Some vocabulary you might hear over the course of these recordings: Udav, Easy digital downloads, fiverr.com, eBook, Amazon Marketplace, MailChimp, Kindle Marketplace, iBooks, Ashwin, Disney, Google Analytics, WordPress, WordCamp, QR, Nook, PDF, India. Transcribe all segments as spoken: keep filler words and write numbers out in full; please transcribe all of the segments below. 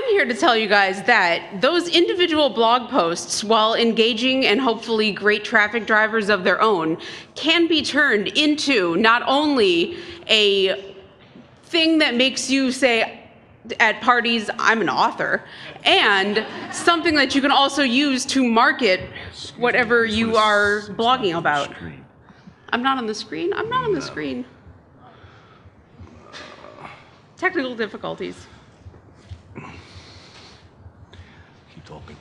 I'm here to tell you guys that those individual blog posts, while engaging and hopefully great traffic drivers of their own, can be turned into not only a thing that makes you say at parties, I'm an author, and something that you can also use to market whatever you are blogging about. I'm not on the screen? I'm not on the screen. Technical difficulties. Keep talking.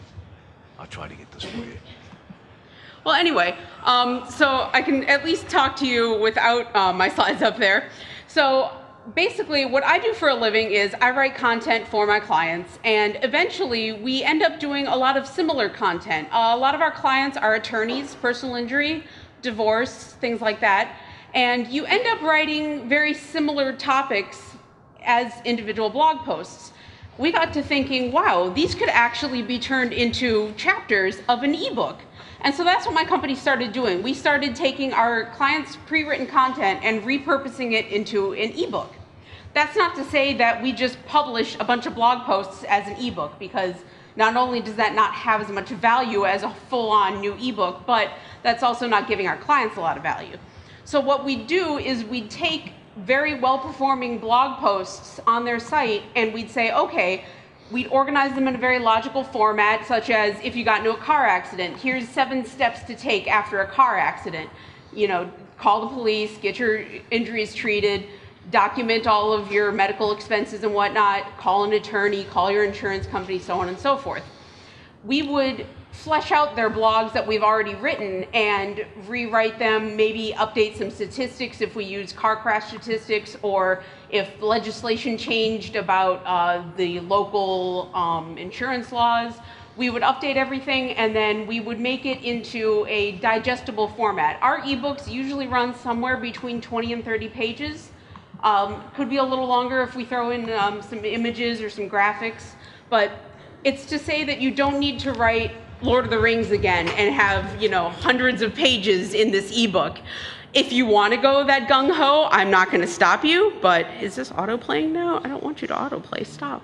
I'll try to get this for you. Well, anyway, um, so I can at least talk to you without uh, my slides up there. So basically, what I do for a living is I write content for my clients, and eventually we end up doing a lot of similar content. Uh, a lot of our clients are attorneys, personal injury, divorce, things like that, and you end up writing very similar topics as individual blog posts. We got to thinking, wow, these could actually be turned into chapters of an ebook. And so that's what my company started doing. We started taking our clients' pre-written content and repurposing it into an ebook. That's not to say that we just publish a bunch of blog posts as an ebook, because not only does that not have as much value as a full-on new ebook, but that's also not giving our clients a lot of value. So what we do is we take very well-performing blog posts on their site, and we'd say, okay, we'd organize them in a very logical format, such as if you got into a car accident, here's seven steps to take after a car accident. You know, call the police, get your injuries treated, document all of your medical expenses and whatnot, call an attorney, call your insurance company, so on and so forth. We would flesh out their blogs that we've already written and rewrite them, maybe update some statistics if we use car crash statistics, or if legislation changed about uh, the local um, insurance laws, we would update everything, and then we would make it into a digestible format. Our ebooks usually run somewhere between twenty and thirty pages. Um, could be a little longer if we throw in um, some images or some graphics, but it's to say that you don't need to write Lord of the Rings again and have, you know, hundreds of pages in this ebook. If you want to go that gung-ho, I'm not going to stop you, but is this auto-playing now? I don't want you to auto-play. Stop.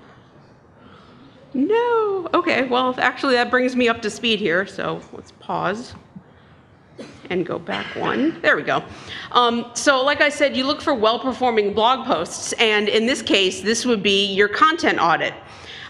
No. Okay, well, actually, that brings me up to speed here, so let's pause and go back one. There we go. Um, so like I said, you look for well-performing blog posts, and in this case, this would be your content audit.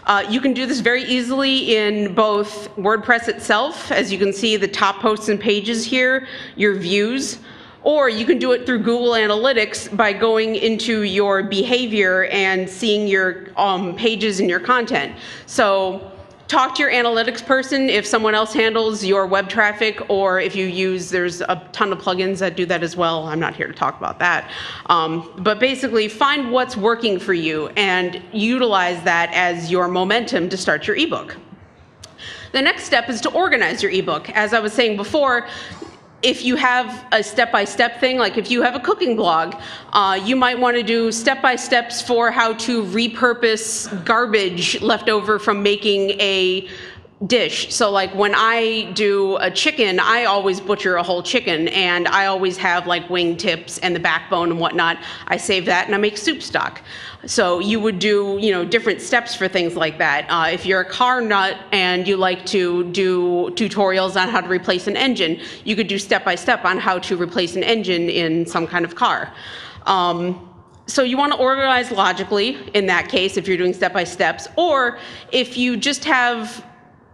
Uh, you can do this very easily in both WordPress itself, as you can see the top posts and pages here, your views, or you can do it through Google Analytics by going into your behavior and seeing your um, pages and your content. So talk to your analytics person if someone else handles your web traffic, or if you use, there's a ton of plugins that do that as well. I'm not here to talk about that. Um, but basically, find what's working for you and utilize that as your momentum to start your ebook. The next step is to organize your ebook. As I was saying before, if you have a step-by-step thing, like if you have a cooking blog, uh, you might want to do step-by-steps for how to repurpose garbage left over from making a dish. So like when I do a chicken, I always butcher a whole chicken, and I always have like wingtips and the backbone and whatnot. I save that and I make soup stock. So you would do, you know, different steps for things like that. Uh, if you're a car nut and you like to do tutorials on how to replace an engine, you could do step-by-step on how to replace an engine in some kind of car. Um, So you want to organize logically in that case if you're doing step-by-steps, or if you just have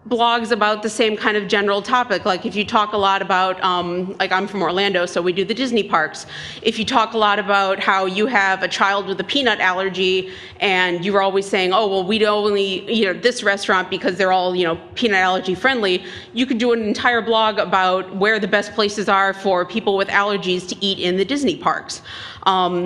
blogs about the same kind of general topic. Like if you talk a lot about, um, like I'm from Orlando, so we do the Disney parks. If you talk a lot about how you have a child with a peanut allergy and you're always saying, oh, well, we'd only, you know, this restaurant because they're all, you know, peanut allergy friendly, you could do an entire blog about where the best places are for people with allergies to eat in the Disney parks. Um,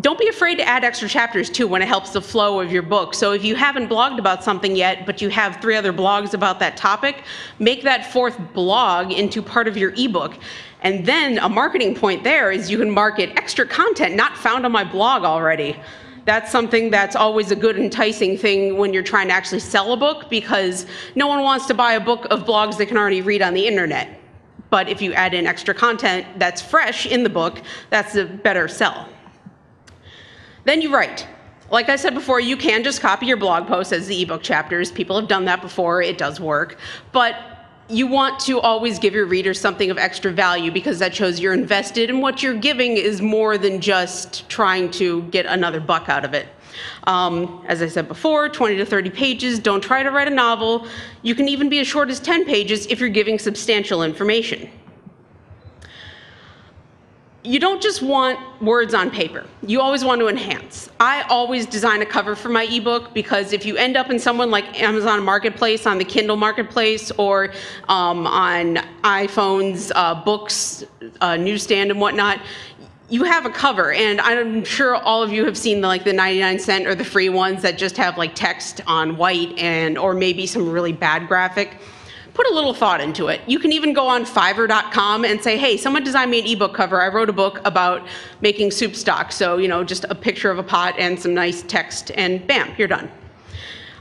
Don't be afraid to add extra chapters too when it helps the flow of your book. So if you haven't blogged about something yet, but you have three other blogs about that topic, make that fourth blog into part of your ebook. And then a marketing point there is you can market extra content not found on my blog already. That's something that's always a good enticing thing when you're trying to actually sell a book, because no one wants to buy a book of blogs they can already read on the internet. But if you add in extra content that's fresh in the book, that's a better sell. Then you write. Like I said before, you can just copy your blog posts as the ebook chapters. People have done that before. It does work. But you want to always give your readers something of extra value, because that shows you're invested, and what you're giving is more than just trying to get another buck out of it. Um, as I said before, twenty to thirty pages. Don't try to write a novel. You can even be as short as ten pages if you're giving substantial information. You don't just want words on paper. You always want to enhance. I always design a cover for my ebook, because if you end up in someone like Amazon Marketplace, on the Kindle Marketplace, or um, on iPhone's uh, books, uh, newsstand and whatnot, you have a cover. And I'm sure all of you have seen the, like the ninety-nine cent or the free ones that just have like text on white, and or maybe some really bad graphic. Put a little thought into it. You can even go on fiverr dot com and say, hey, someone designed me an ebook cover. I wrote a book about making soup stock. So, you know, just a picture of a pot and some nice text, and bam, you're done.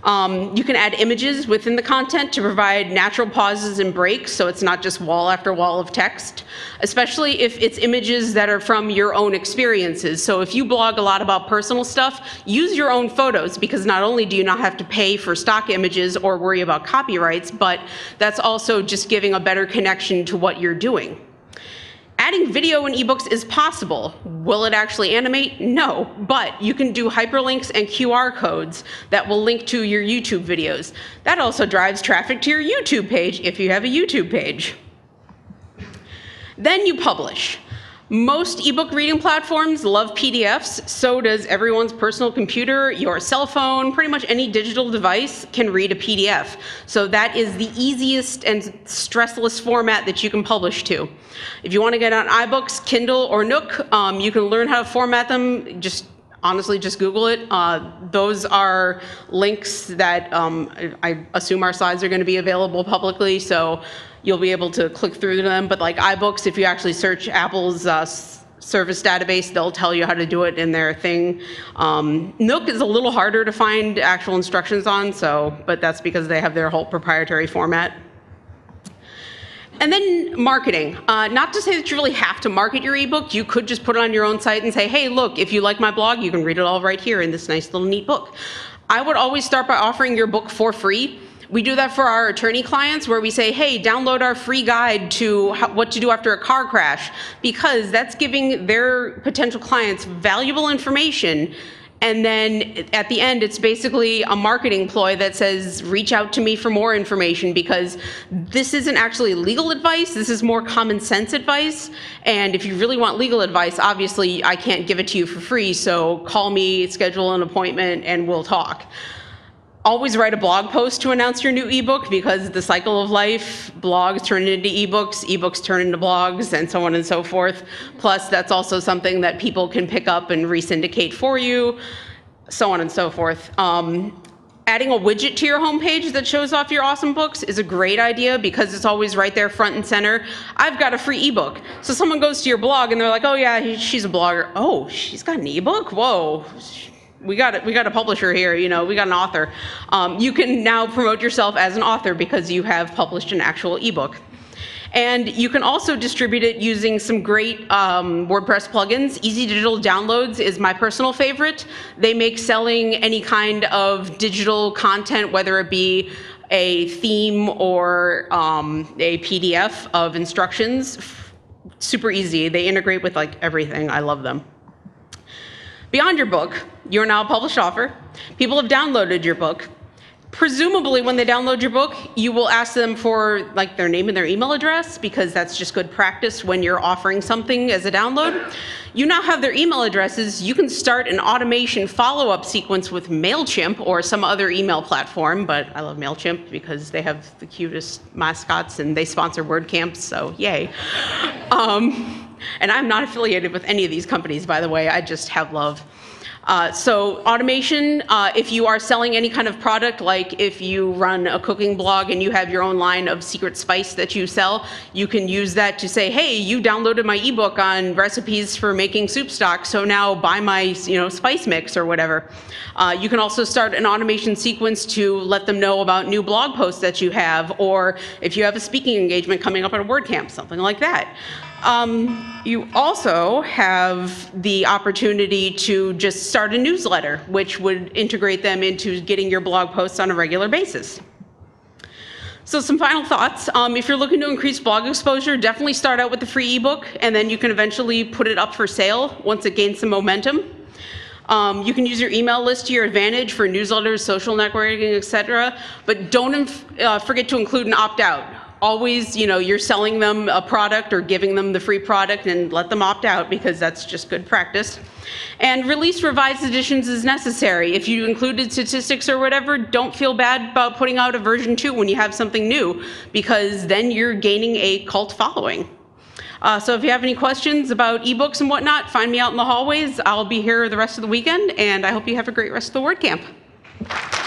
Um, you can add images within the content to provide natural pauses and breaks, so it's not just wall after wall of text, especially if it's images that are from your own experiences. So if you blog a lot about personal stuff, use your own photos, because not only do you not have to pay for stock images or worry about copyrights, but that's also just giving a better connection to what you're doing. Adding video in ebooks is possible. Will it actually animate? No, but you can do hyperlinks and Q R codes that will link to your YouTube videos. That also drives traffic to your YouTube page, if you have a YouTube page. Then you publish. Most ebook reading platforms love P D Fs, so does everyone's personal computer, your cell phone, pretty much any digital device can read a P D F. So that is the easiest and stressless format that you can publish to. If you want to get on iBooks, Kindle, or Nook, um, you can learn how to format them. Just honestly, just Google it. Uh, those are links that um, I assume our slides are going to be available publicly, so you'll be able to click through them. But like iBooks, if you actually search Apple's uh, service database, they'll tell you how to do it in their thing. Um, Nook is a little harder to find actual instructions on, so, but that's because they have their whole proprietary format. And then marketing. Uh, not to say that you really have to market your ebook. You could just put it on your own site and say, hey, look, if you like my blog, you can read it all right here in this nice little neat book. I would always start by offering your book for free. We do that for our attorney clients, where we say, hey, download our free guide to how, what to do after a car crash, because that's giving their potential clients valuable information. And then at the end, it's basically a marketing ploy that says, reach out to me for more information, because this isn't actually legal advice. This is more common sense advice. And if you really want legal advice, obviously I can't give it to you for free. So call me, schedule an appointment, and we'll talk. Always write a blog post to announce your new ebook, because the cycle of life, blogs turn into ebooks, ebooks turn into blogs, and so on and so forth. Plus, that's also something that people can pick up and re-syndicate for you, so on and so forth. Um, adding a widget to your homepage that shows off your awesome books is a great idea, because it's always right there front and center. I've got a free ebook. So someone goes to your blog and they're like, oh yeah, she's a blogger. Oh, she's got an ebook? Whoa. We got it. We got a publisher here. You know, we got an author. Um, you can now promote yourself as an author because you have published an actual ebook, and you can also distribute it using some great um, WordPress plugins. Easy Digital Downloads is my personal favorite. They make selling any kind of digital content, whether it be a theme or um, a P D F of instructions, super easy. They integrate with like everything. I love them. Beyond your book, you're now a published author. People have downloaded your book. Presumably, when they download your book, you will ask them for like their name and their email address, because that's just good practice when you're offering something as a download. You now have their email addresses. You can start an automation follow-up sequence with MailChimp or some other email platform, but I love MailChimp because they have the cutest mascots and they sponsor WordCamp, so yay. Um, and I'm not affiliated with any of these companies, by the way. I just have love. Uh, so automation, uh, if you are selling any kind of product, like if you run a cooking blog and you have your own line of secret spice that you sell, you can use that to say, hey, you downloaded my ebook on recipes for making soup stock, so now buy my, you know, spice mix or whatever. Uh, you can also start an automation sequence to let them know about new blog posts that you have, or if you have a speaking engagement coming up at a WordCamp, something like that. Um, you also have the opportunity to just start a newsletter, which would integrate them into getting your blog posts on a regular basis. So some final thoughts. Um, if you're looking to increase blog exposure, definitely start out with the free ebook, and then you can eventually put it up for sale once it gains some momentum. Um, you can use your email list to your advantage for newsletters, social networking, et cetera. But don't uh, forget to include an opt-out. Always, you know, you're selling them a product or giving them the free product, and let them opt out, because that's just good practice. And release revised editions as necessary. If you included statistics or whatever, don't feel bad about putting out a version two when you have something new, because then you're gaining a cult following. Uh, so if you have any questions about ebooks and whatnot, find me out in the hallways. I'll be here the rest of the weekend, and I hope you have a great rest of the WordCamp.